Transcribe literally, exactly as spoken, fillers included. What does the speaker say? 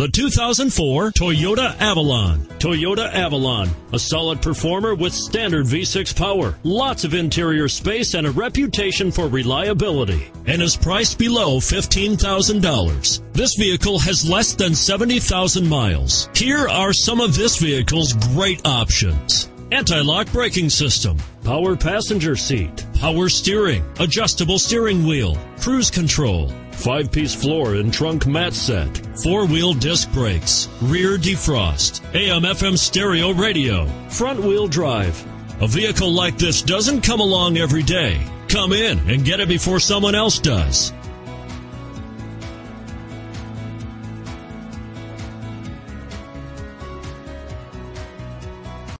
The two thousand four Toyota Avalon. Toyota Avalon, a solid performer with standard V six power, lots of interior space, and a reputation for reliability, and is priced below fifteen thousand dollars. This vehicle has less than seventy thousand miles. Here are some of this vehicle's great options. Anti-lock braking system, power passenger seat, power steering, adjustable steering wheel, cruise control, five-piece floor and trunk mat set, four-wheel disc brakes, rear defrost, A M F M stereo radio, front-wheel drive. A vehicle like this doesn't come along every day. Come in and get it before someone else does.